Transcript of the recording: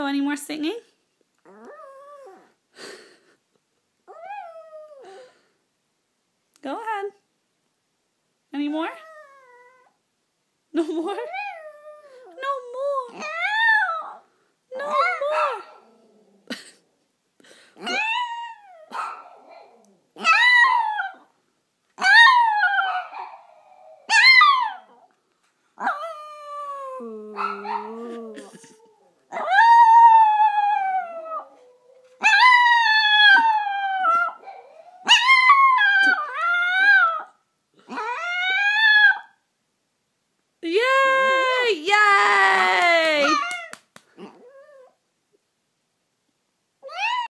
So any more singing? Go ahead. Any more? No more? No more. No more. No.